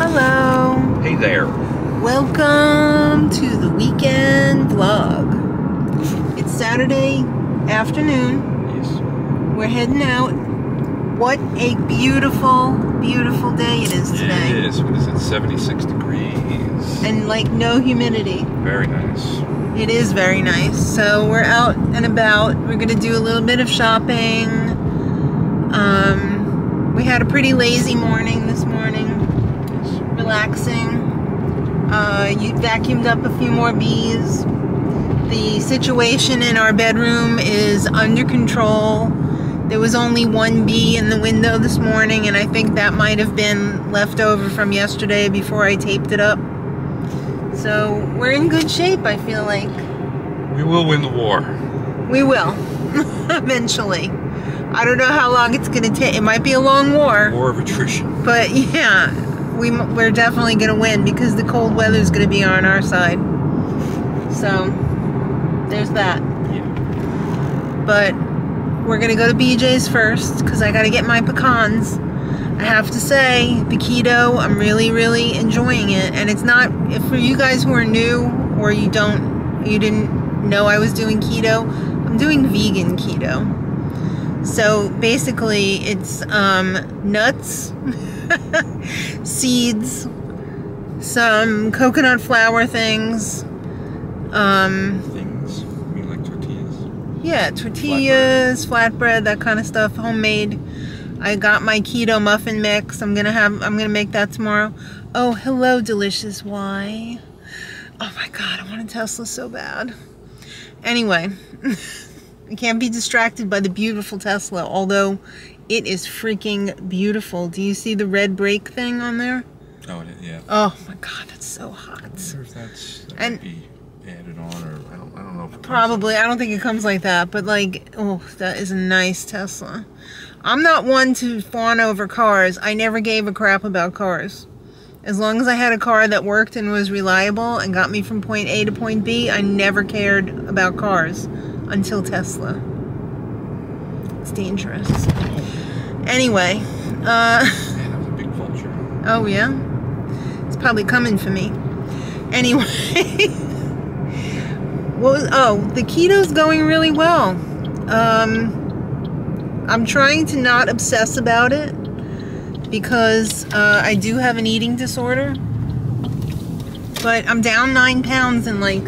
Hello. Hey there. Welcome to the weekend vlog. It's Saturday afternoon. Yes. We're heading out. What a beautiful, beautiful day it is today. It is. What is it? 76 degrees. And like no humidity. Very nice. It is very nice. So we're out and about. We're going to do a little bit of shopping. We had a pretty lazy morning this morning, relaxing. You vacuumed up a few more bees. The situation in our bedroom is under control. There was only one bee in the window this morning, and I think that might have been left over from yesterday before I taped it up. So we're in good shape, I feel like. We will win the war. We will, eventually. I don't know how long it's going to take. It might be a long war. War of attrition. But yeah, we're definitely going to win because the cold weather is going to be on our side. So there's that. Yeah. But we're going to go to BJ's first because I got to get my pecans. I have to say, Paquito, I'm really, really enjoying it. And it's not, if for you guys who are new or you didn't know I was doing keto, I'm doing vegan keto. So basically it's nuts, seeds, some coconut flour things. Things? You mean like tortillas? Yeah, tortillas, flatbread, that kind of stuff, homemade. I got my keto muffin mix. I'm gonna make that tomorrow. Oh, hello, delicious why. Oh my God, I want a Tesla so bad. Anyway. I can't be distracted by the beautiful Tesla, although it is freaking beautiful. Do you see the red brake thing on there? Oh, yeah. Oh my God, that's so hot. I wonder if that and, could be added on, or I don't know if it probably. I don't think it comes like that, but like, oh, that is a nice Tesla. I'm not one to fawn over cars. I never gave a crap about cars. As long as I had a car that worked and was reliable and got me from point A to point B, I never cared about cars. Until Tesla. It's dangerous. Anyway, yeah, that was a big vulture. Oh yeah? It's probably coming for me. Anyway. The keto's going really well. I'm trying to not obsess about it because I do have an eating disorder. But I'm down 9 pounds in like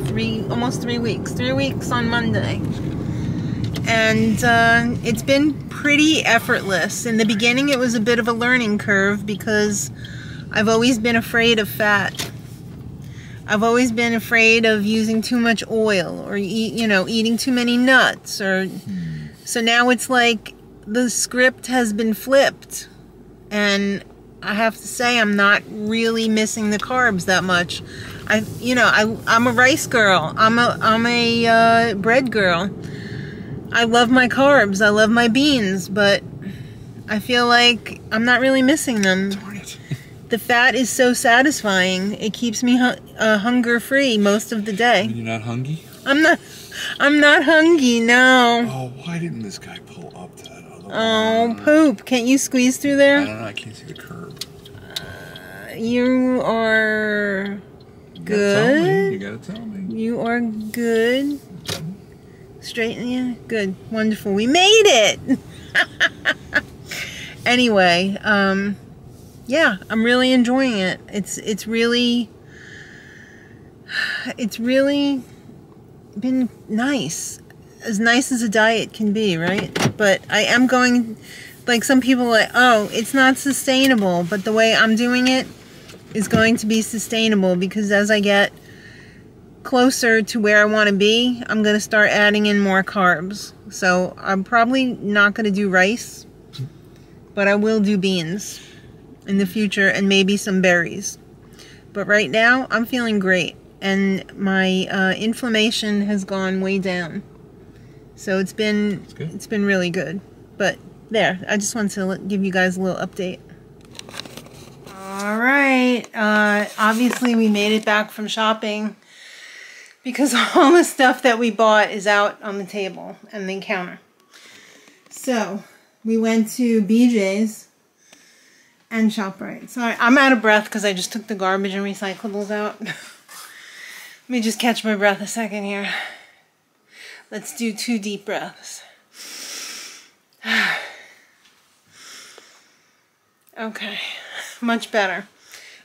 almost three weeks. 3 weeks on Monday. And it's been pretty effortless. In the beginning it was a bit of a learning curve because I've always been afraid of fat. I've always been afraid of using too much oil or eating too many nuts. Or so now it's like the script has been flipped. And I have to say I'm not really missing the carbs that much. I'm a rice girl. I'm a bread girl. I love my carbs. I love my beans, but I feel like I'm not really missing them. Darn it. The fat is so satisfying. It keeps me hunger free most of the day. You're not hungry? I'm not hungry, no. Oh, why didn't this guy pull up to that other one? Oh, poop. Can't you squeeze through there? I don't know. I can't see the curb. You are good. You gotta tell me. You are good. Straighten you? Good. Wonderful. We made it! Anyway, yeah, I'm really enjoying it. It's really been nice. As nice as a diet can be, right? But I am going, like some people are like, oh, it's not sustainable, but the way I'm doing it is going to be sustainable because as I get closer to where I want to be, I'm going to start adding in more carbs. So I'm probably not going to do rice, but I will do beans in the future and maybe some berries. But right now, I'm feeling great. And my inflammation has gone way down, so it's been really good. But there, I just wanted to give you guys a little update. All right, obviously we made it back from shopping because all the stuff that we bought is out on the table and the counter. So we went to BJ's and ShopRite. Sorry, I'm out of breath because I just took the garbage and recyclables out. Let me just catch my breath a second here. Let's do 2 deep breaths. Okay, much better.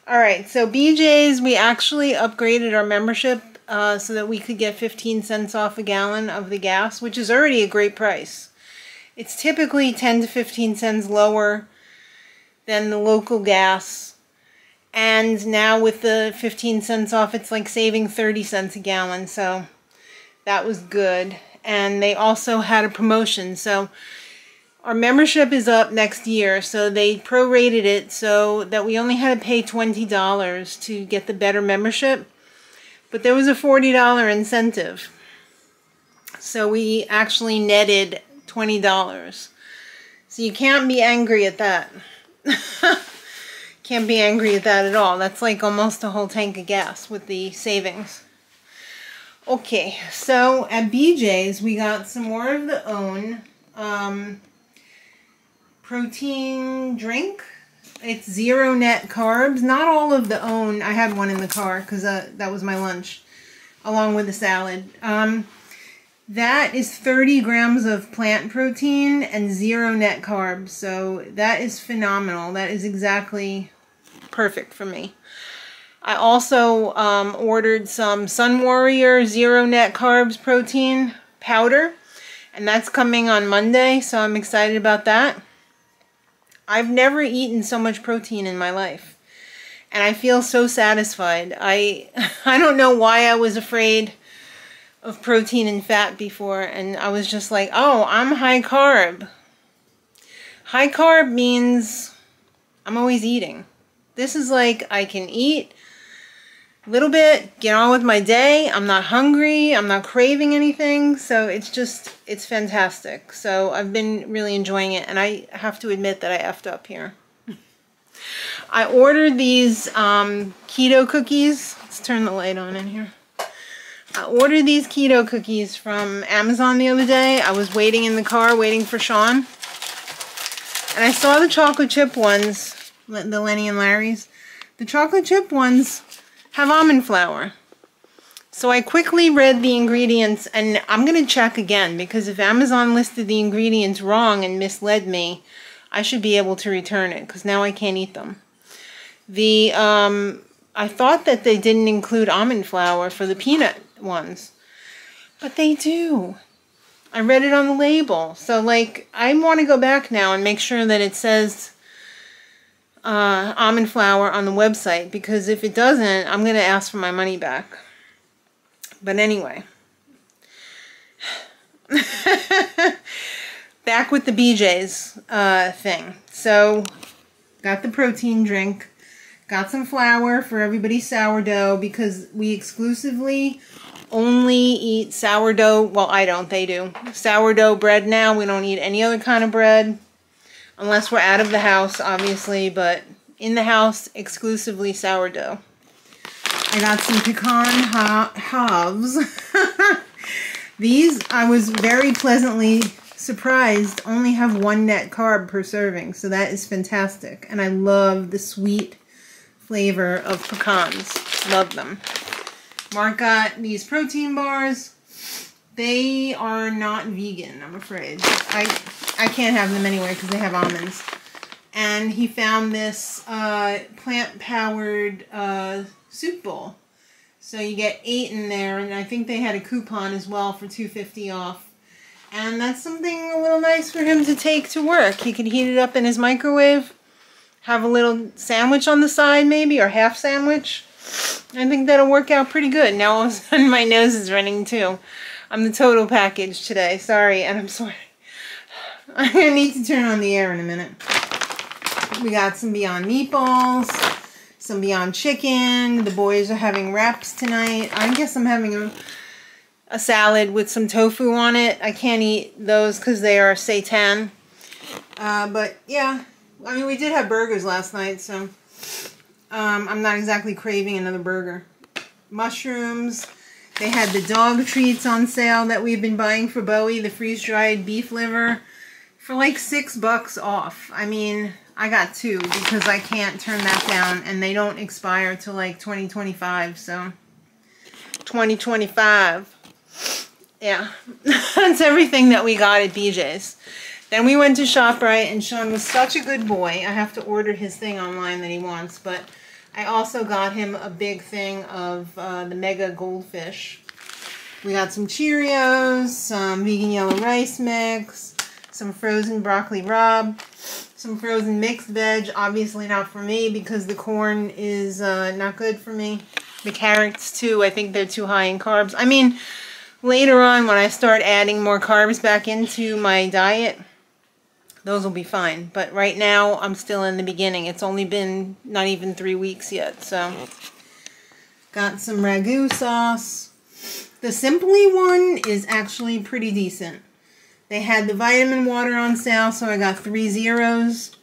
All right, so BJ's, we actually upgraded our membership so that we could get 15 cents off a gallon of the gas, which is already a great price. It's typically 10 to 15 cents lower than the local gas. And now with the 15 cents off, it's like saving 30 cents a gallon. So that was good. And they also had a promotion. So our membership is up next year. So they prorated it so that we only had to pay $20 to get the better membership. But there was a $40 incentive. So we actually netted $20. So you can't be angry at that. Can't be angry at that at all. That's like almost a whole tank of gas with the savings. Okay, so at BJ's we got some more of the own protein drink. It's zero net carbs. Not all of the own. I had one in the car because that was my lunch along with the salad. That is 30 grams of plant protein and 0 net carbs, so that is phenomenal. That is exactly perfect for me. I also ordered some Sun Warrior 0 net carbs protein powder, and that's coming on Monday, so I'm excited about that. I've never eaten so much protein in my life, and I feel so satisfied. I don't know why I was afraid of protein and fat before, and I was just like, oh, I'm high carb. High carb means I'm always eating. This is like I can eat a little bit, get on with my day, I'm not hungry, I'm not craving anything, so it's just, it's fantastic. So I've been really enjoying it, and I have to admit that I effed up here. I ordered these keto cookies. Let's turn the light on in here. I ordered these keto cookies from Amazon the other day. I was waiting in the car, waiting for Sean. And I saw the chocolate chip ones, the Lenny and Larry's. The chocolate chip ones have almond flour. So I quickly read the ingredients, and I'm going to check again, because if Amazon listed the ingredients wrong and misled me, I should be able to return it, because now I can't eat them. The I thought that they didn't include almond flour for the peanut ones, but they do. I read it on the label, so like I want to go back now and make sure that it says almond flour on the website, because if it doesn't, I'm gonna ask for my money back. But anyway, back with the BJ's thing. So got the protein drink, got some flour for everybody's sourdough, because we exclusively only eat sourdough. Well, I don't, they do. Sourdough bread now. We don't eat any other kind of bread unless we're out of the house, obviously, but in the house, exclusively sourdough. I got some pecan halves. These, I was very pleasantly surprised, only have 1 net carb per serving, so that is fantastic. And I love the sweet flavor of pecans. Love them. Mark got these protein bars. They are not vegan, I'm afraid. I can't have them anyway because they have almonds. And he found this plant-powered soup bowl. So you get 8 in there, and I think they had a coupon as well for $2.50 off. And that's something a little nice for him to take to work. He could heat it up in his microwave, have a little sandwich on the side maybe, or half sandwich. I think that'll work out pretty good. Now all of a sudden my nose is running too. I'm the total package today. Sorry, and I'm sorry. I'm going to need to turn on the air in a minute. We got some Beyond Meatballs, some Beyond Chicken. The boys are having wraps tonight. I guess I'm having a salad with some tofu on it. I can't eat those because they are seitan. But yeah, I mean, we did have burgers last night, so I'm not exactly craving another burger. Mushrooms. They had the dog treats on sale that we've been buying for Bowie, the freeze-dried beef liver, for like $6 off. I mean, I got two because I can't turn that down, and they don't expire till like 2025, so 2025. Yeah. That's everything that we got at BJ's. Then we went to ShopRite, and Sean was such a good boy. I have to order his thing online that he wants, but I also got him a big thing of the Mega Goldfish. We got some Cheerios, some vegan yellow rice mix, some frozen broccoli rabe, some frozen mixed veg. Obviously not for me because the corn is not good for me. The carrots too, I think they're too high in carbs. I mean, later on when I start adding more carbs back into my diet, those will be fine. But right now I'm still in the beginning. It's only been not even 3 weeks yet. So got some ragu sauce. The Simply one is actually pretty decent. They had the vitamin water on sale, so I got 3 zeros.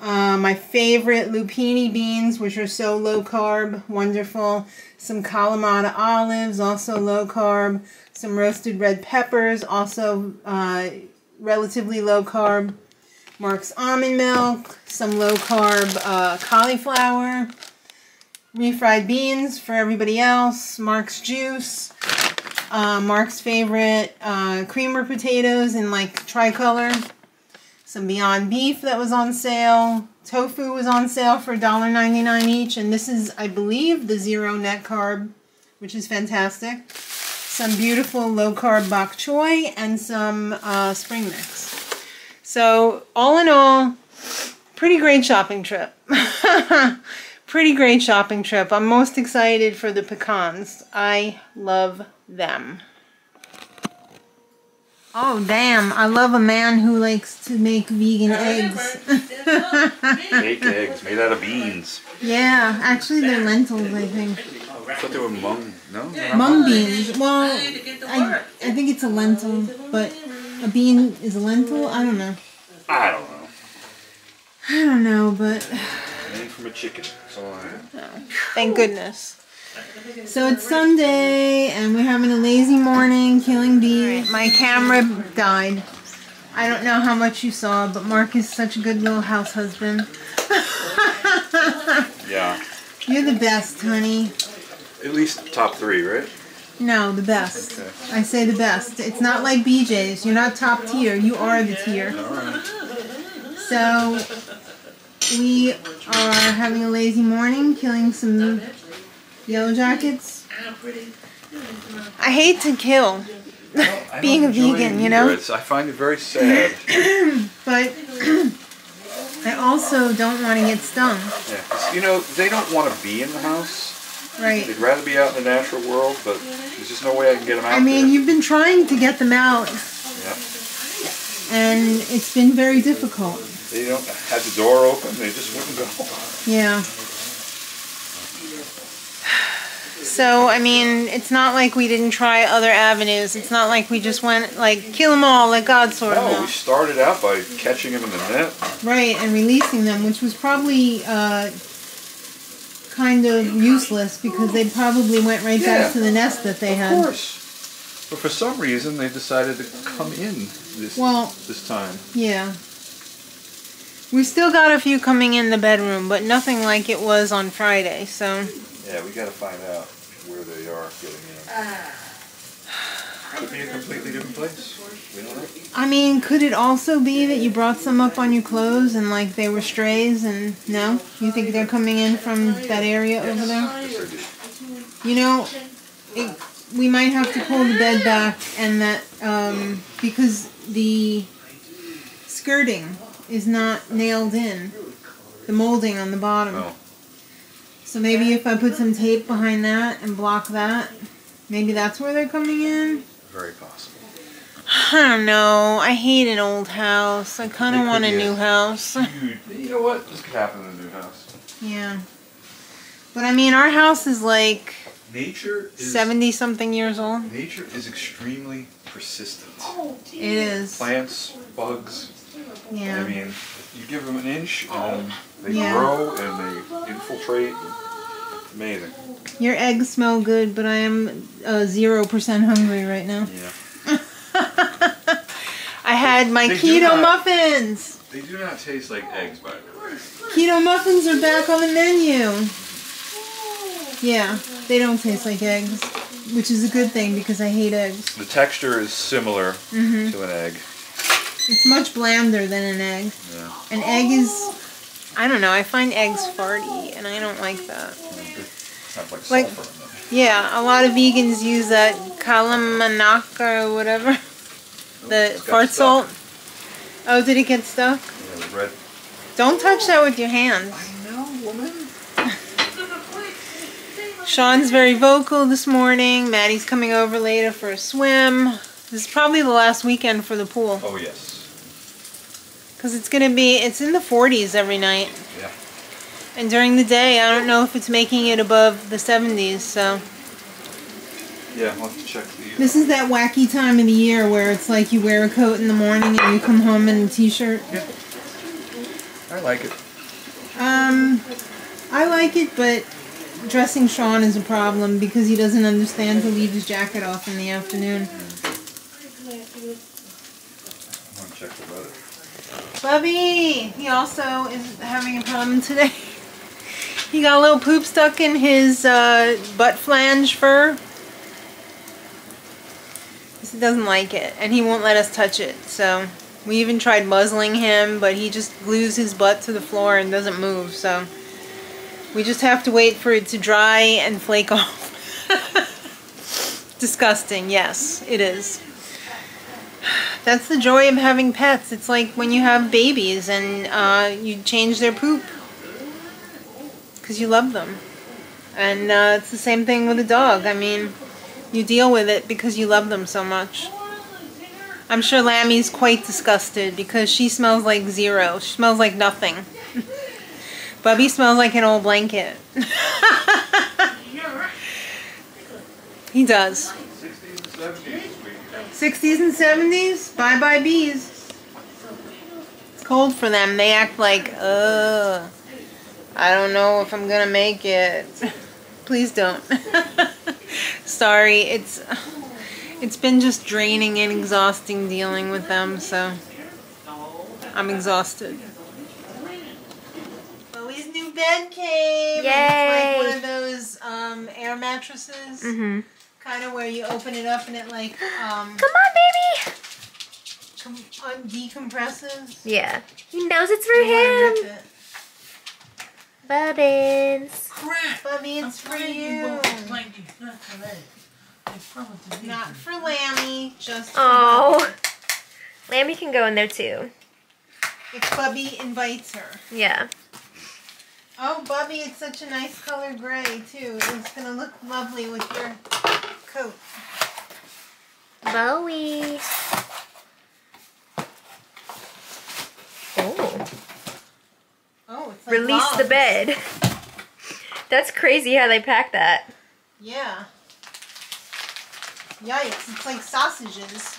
My favorite lupini beans, which are so low carb, wonderful. Some Kalamata olives, also low carb. Some roasted red peppers, also relatively low carb. Mark's almond milk, some low carb cauliflower. Refried beans for everybody else. Mark's juice. Mark's favorite creamer potatoes in like tricolor. Some Beyond Beef that was on sale. Tofu was on sale for $1.99 each. And this is, I believe, the zero net carb, which is fantastic. Some beautiful low-carb bok choy and some spring mix. So, all in all, pretty great shopping trip. Pretty great shopping trip. I'm most excited for the pecans. I love them. Oh, damn. I love a man who likes to make vegan eggs. Baked eggs made out of beans. Yeah, actually they're lentils, I think. I thought they were mung. No? Mung beans. Well, I think it's a lentil, but a bean is a lentil? I don't know. I don't know. I don't know, but... Made from a chicken. That's all I have. Oh, thank goodness. So it's Sunday, and we're having a lazy morning, killing bees. My camera died. I don't know how much you saw, but Mark is such a good little house husband. Yeah. You're the best, honey. At least top 3, right? No, the best. Okay. I say the best. It's not like BJ's. You're not top tier. You are the tier. All right. So we are having a lazy morning, killing some yellow jackets. I hate to kill. Well, being a vegan, you know? I find it very sad. But I also don't want to get stung. Yeah, you know, they don't want to be in the house. Right. They'd rather be out in the natural world, but there's just no way I can get them out. I mean, there. You've been trying to get them out. Yeah. And it's been very difficult. They don't have the door open, they just wouldn't go. Yeah. So, I mean, it's not like we didn't try other avenues. It's not like we just went, like, kill them all, let God sort them out. No, we started out by catching them in the net. Right, and releasing them, which was probably kind of useless because they probably went right back to the nest that they had. Of course. But for some reason, they decided to come in this time. Yeah. We still got a few coming in the bedroom, but nothing like it was on Friday, so... Yeah, we gotta find out where they are getting in. Could be a completely different place. We don't know. I mean, could it also be that you brought some up on your clothes and, like, they were strays and... No? You think they're coming in from that area over there? Yes, I do. You know, we might have to pull the bed back and that... because the skirting... is not nailed in, the molding on the bottom. Oh. So maybe if I put some tape behind that and block that, maybe that's where they're coming in? Very possible. I don't know. I hate an old house. I kind of want a new house. You know what? This could happen in a new house. Yeah. But I mean, our house is like 70-something years old. Nature is extremely persistent. Oh, dear. It is. Plants, bugs... Yeah. I mean, you give them an inch, and they grow, and they infiltrate. It's amazing. Your eggs smell good, but I am 0% hungry right now. Yeah. I had my keto muffins. They do not taste like eggs, by the way. Keto muffins are back on the menu. Yeah, they don't taste like eggs, which is a good thing because I hate eggs. The texture is similar to an egg. It's much blander than an egg. Yeah. An egg is, I don't know, I find eggs farty, and I don't like that. Sounds like sulfur. Yeah, a lot of vegans use that Kalamata or whatever, the fart salt. Oh, did it get stuck? Yeah, it was red. Don't touch that with your hands. I know, woman. Sean's very vocal this morning. Maddie's coming over later for a swim. This is probably the last weekend for the pool. Oh, yes. Because it's going to be, it's in the 40s every night. Yeah. And during the day, I don't know if it's making it above the 70s, so. Yeah, we'll have to check the... This is that wacky time of the year where it's like you wear a coat in the morning and you come home in a t-shirt. Yeah. I like it. I like it, but dressing Sean is a problem because he doesn't understand to leave his jacket off in the afternoon. I want to check the weather. Bubby! He also is having a problem today. He got a little poop stuck in his butt flange fur. He doesn't like it, and he won't let us touch it, so we even tried muzzling him, but he just glues his butt to the floor and doesn't move, so we just have to wait for it to dry and flake off. Disgusting, yes, it is. That's the joy of having pets. It's like when you have babies and you change their poop because you love them. And it's the same thing with a dog. I mean, you deal with it because you love them so much. I'm sure Lambie's quite disgusted because she smells like zero. She smells like nothing. Bubby smells like an old blanket. He does. 60s and 70s? Bye-bye bees. It's cold for them. They act like, ugh, I don't know if I'm gonna make it. Please don't. Sorry, it's been just draining and exhausting dealing with them, so I'm exhausted. Bowie's new bed came. Yay! It's like one of those air mattresses, kind of where you open it up and it like come on, baby. Decompresses. Yeah, he knows it's for him. Bubbins. Crap. Bubby, it's for you. Not for Lambie, just for Bubby. Lambie can go in there too. If Bubby invites her. Yeah. Oh, Bubby, it's such a nice color gray too. It's going to look lovely with your coat. Bowie. Like release the bed. That's crazy how they pack that. Yeah. Yikes, it's like sausages.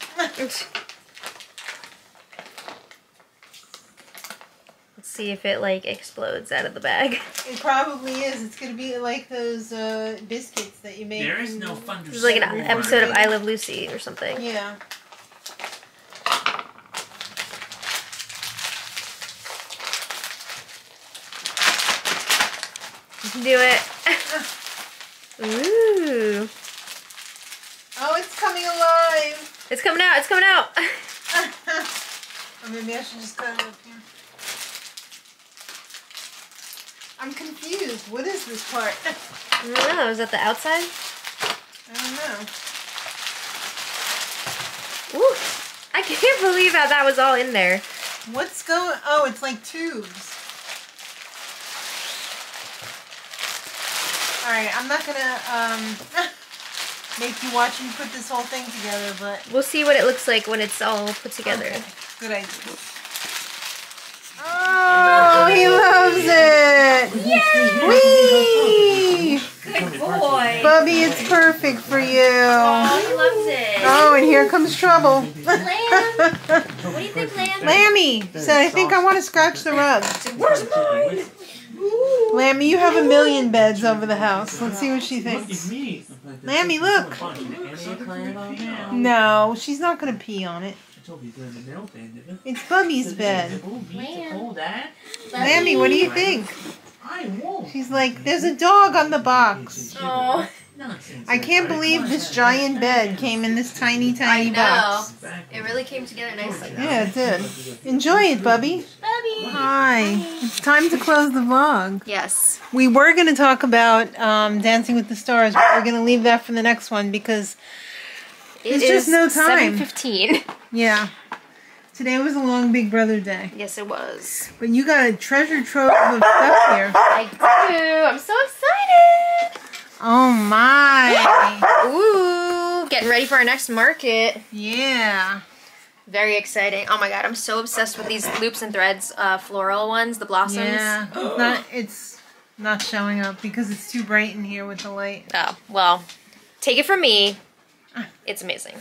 Let's see if it like explodes out of the bag. It probably is. It's gonna be like those biscuits that you make. There is no fun. It's like an episode of I Love Lucy or something. Yeah. Do it. Ooh. Oh, it's coming alive. It's coming out. It's coming out. Or maybe I should just cut it up here. I'm confused. What is this part? I don't know. Is that the outside? I don't know. Ooh. I can't believe how that was all in there. What's going... Oh, it's like tubes. Alright, I'm not gonna make you watch me put this whole thing together, but... We'll see what it looks like when it's all put together. Okay. Good idea. Oh, he loves it! Yay! Whee! Good boy! Bubby, it's perfect for you. Oh, he loves it. Oh, and here comes trouble. Lamb! What do you think, Lamb? Lambie said, I think I want to scratch the rug. Where's mine? Lambie, you have a million beds over the house. Let's see what she thinks. Lambie, look. No, she's not going to pee on it. Toby's doing the nail band. It's Bubby's bed. Beautiful, Dad. Lambie, what do you think? I won't. She's like, there's a dog on the box. Oh. I can't believe this giant bed came in this tiny box. It really came together nicely. Yeah, it did. Enjoy it, Bubby. Bubby! Hi. It's time to close the vlog. Yes. We were going to talk about Dancing with the Stars, but we're going to leave that for the next one because it's just no time. 7:15. Yeah. Today was a long Big Brother day. Yes, it was. But you got a treasure trove of stuff here. I do. I'm so excited. Oh my. Ooh, getting ready for our next market. Yeah. Very exciting. Oh my God, I'm so obsessed with these loops and threads, floral ones, the blossoms. Yeah, it's not showing up because it's too bright in here with the light. Oh, well, take it from me. It's amazing.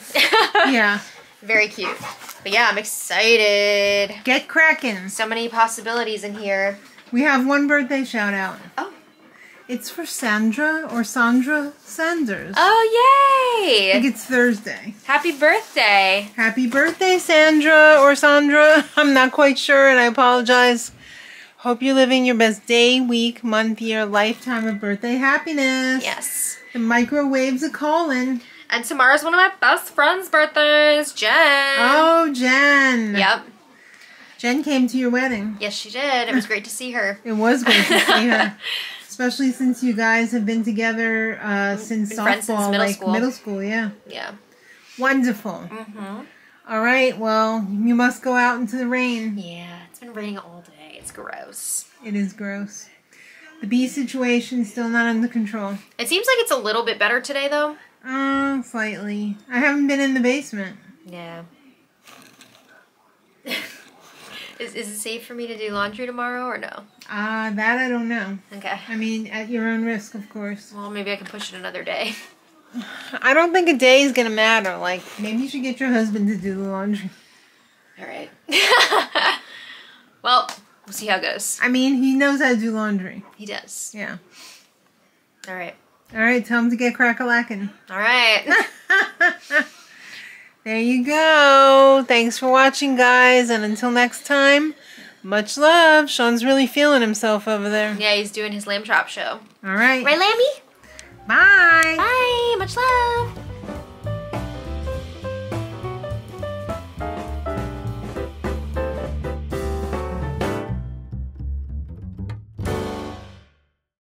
Yeah. Very cute. But yeah, I'm excited. Get cracking. So many possibilities in here. We have one birthday shout out. Oh. It's for Sandra or Sandra Sanders. Oh, yay! I think it's Thursday. Happy birthday. Happy birthday, Sandra or Sandra. I'm not quite sure, and I apologize. Hope you're living your best day, week, month, year, lifetime of birthday happiness. Yes. The microwaves are calling. And tomorrow's one of my best friend's birthdays, Jen. Oh, Jen. Yep. Jen came to your wedding. Yes, she did. It was great to see her. It was great to see her. Especially since you guys have been together since softball, since middle school, yeah. Yeah. Wonderful. Mm-hmm. All right, well, you must go out into the rain. Yeah, it's been raining all day. It's gross. It is gross. The bee situation still not under control. It seems like it's a little bit better today, though. Slightly. I haven't been in the basement. Yeah. Is it safe for me to do laundry tomorrow or no? That I don't know. Okay. I mean, at your own risk, of course. Well, maybe I can push it another day. I don't think a day is going to matter. Like, maybe you should get your husband to do the laundry. All right. Well, we'll see how it goes. I mean, he knows how to do laundry. He does. Yeah. All right. All right, tell him to get crack-a-lackin'. All right. There you go. Thanks for watching, guys, and until next time, much love. Sean's really feeling himself over there. Yeah, he's doing his lamb chop show. All right. Right, Lambie? Bye. Bye. Much love.